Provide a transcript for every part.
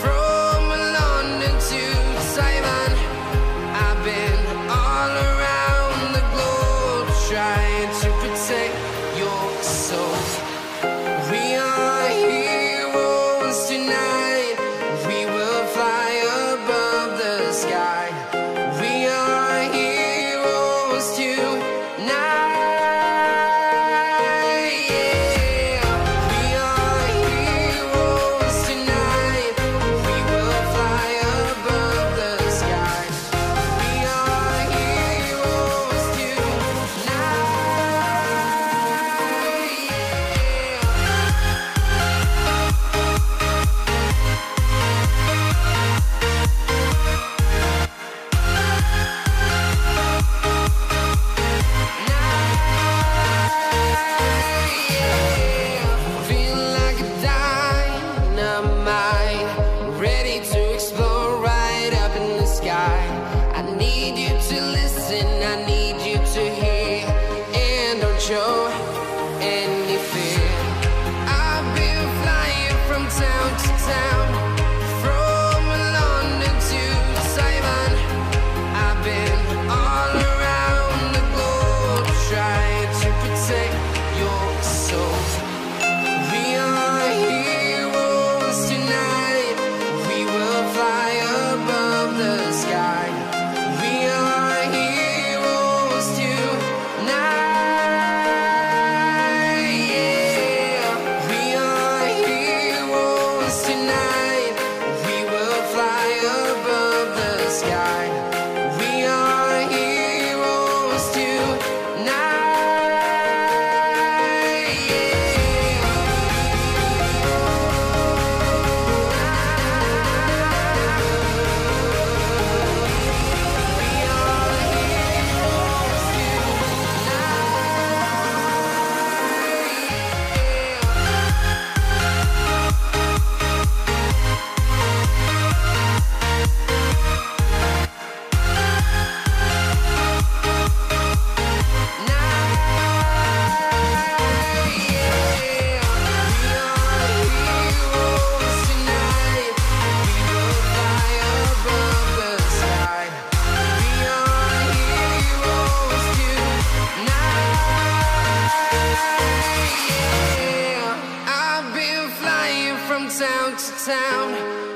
from London to Taiwan. I've been all around the globe, trying to protect your soul. We are heroes tonight.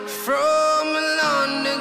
From London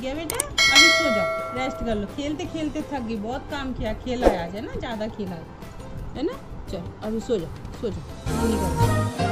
थक गया बेटा, अभी सो जाओ, rest कर लो। खेलते खेलते थक गई, बहुत काम किया, खेला आज है ना, ज़्यादा खेला है ना। चलो अभी सो जाओ, सो जाओ।